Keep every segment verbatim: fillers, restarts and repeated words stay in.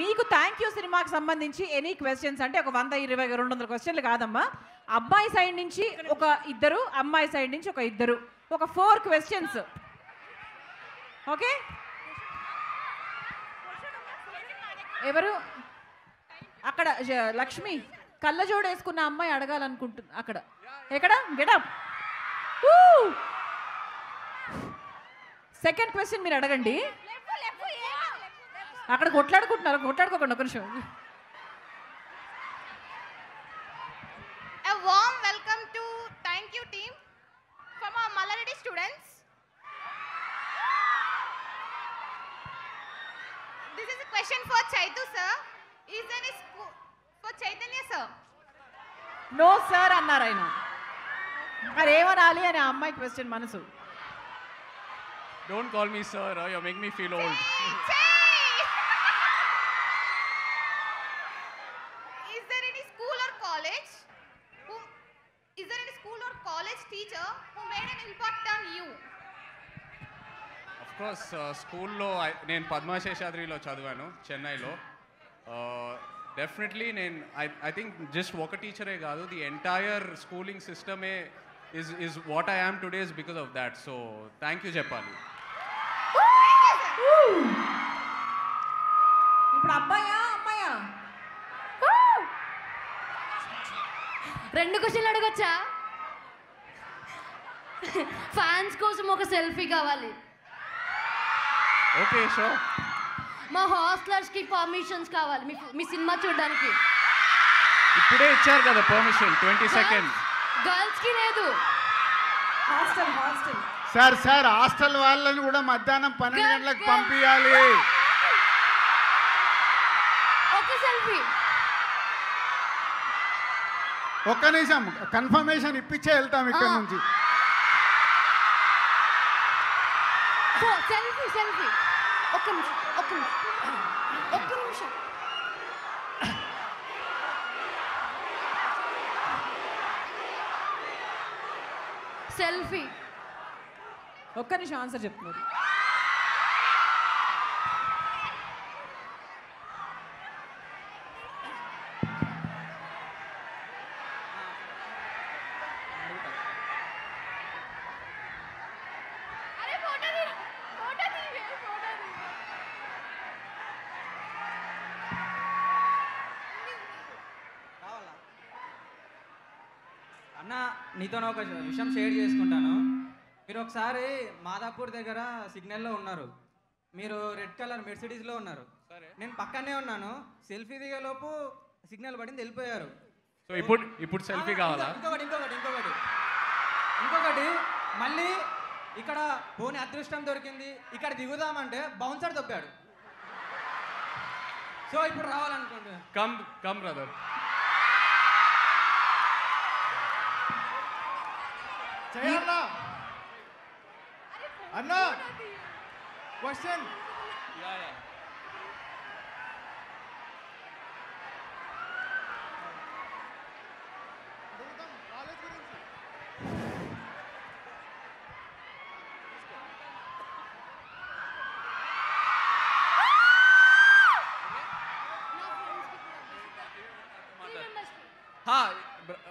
మీకు thank you సినిమాకి సంబంధించి ఎనీ క్వశ్చన్స్ అంటే ఒక వంద ఇరవై రెండు వందల క్వశ్చన్లు కాదమ్మా. అబ్బాయి సైడ్ నుంచి ఒక ఇద్దరు, అమ్మాయి సైడ్ నుంచి ఒక ఇద్దరు, ఒక ఫోర్ క్వశ్చన్స్. ఓకే ఎవరు? అక్కడ లక్ష్మి కళ్ళజోడు వేసుకున్న అమ్మాయి అడగాలనుకుంటుంది. అక్కడ ఎక్కడ గెటప్. సెకండ్ క్వశ్చన్ మీరు అడగండి. అక్కడ కొట్లాడుకుంటున్నారు, కొట్లాడుకోకండి ఒక నిమిషం. A warm welcome to Thank You team from our Malla Reddy students. This is a question for Chaitu sir. Is there any scope for Chaitanya sir? No sir అన్నారైనా. మరి ఏమనాలి అని ఆ అమ్మాయి క్వశ్చన్ మనసు. Don't call me sir, you're making me feel old. Course స్కూల్లో నేను పద్మా శేషాద్రిలో చదివాను, చెన్నైలో. డెఫినెట్లీ నేను ఐ ఐ థింక్ జస్ట్ ఒక టీచరే కాదు, ది ఎంటైర్ స్కూలింగ్ సిస్టమే is is what I am today is because of that. So thank you జపాని. ఇప్పుడు అబ్బాయా అమ్మాయా రెండు క్వశ్చన్లు అడగొచ్చా? ఫ్యాన్స్ కోసం ఒక సెల్ఫీ కావాలి. ఓకే షో మా హాస్టలర్స్ కి పర్మిషన్స్ కావాలి మీ సినిమా చూడడానికి. ఇప్పుడే ఇచ్చారు కదా పర్మిషన్ ట్వంటీ సెకండ్స్. గర్ల్స్ కి లేదు. Hostel hostel sir sir hostel వాళ్ళని కూడా మధ్యాహ్నం పన్నెండు గంటలకు పంపించాలి. Okay selfie. ఒక్క నిమిషం కన్ఫర్మేషన్ ఇప్పించే వెళ్తాం ఇక్కడ నుంచి. సెల్ఫీ సెల్ఫీ ఒక్క నిమిషం ఒక్క నిమిషం ఒక్క నిమిషం సెల్ఫీ ఒక్క నిమిషం ఆన్సర్ చెప్తున్నారు. మీతో ఒక విషయం షేర్ చేసుకుంటాను. మీరు ఒకసారి మాదాపూర్ దగ్గర సిగ్నల్లో ఉన్నారు, మీరు రెడ్ కలర్ మెర్సిడీస్లో ఉన్నారు, నేను పక్కనే ఉన్నాను. సెల్ఫీ దిగే లోపు సిగ్నల్ పడింది, వెళ్ళిపోయారు. సో ఇప్పుడు ఇప్పుడు సెల్ఫీ కావాలా? ఇంకొకటి ఇంకొకటి ఇంకొకటి ఇంకొకటి మళ్ళీ ఇక్కడ పోనీ అదృష్టం దొరికింది, ఇక్కడ దిగుదామంటే బౌన్సర్ తొప్పాడు. సో ఇప్పుడు రావాలనుకుంటున్నాను. Come come brother.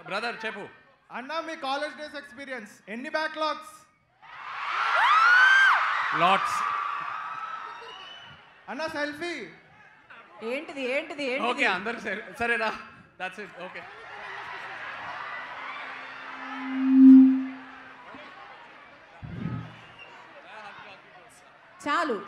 బ్రదర్ చెప్పు అన్నా మీ కాలేజ్ డేస్ ఎక్స్పీరియన్స్ ఎన్ని బ్యాక్లాగ్స్? లాట్స్ అన్నా. సెల్ఫీ ఏంటిది ఏంటిది ఏంటిది? ఓకే అందరూ సరేనా? That's it. ఓకే చాలు.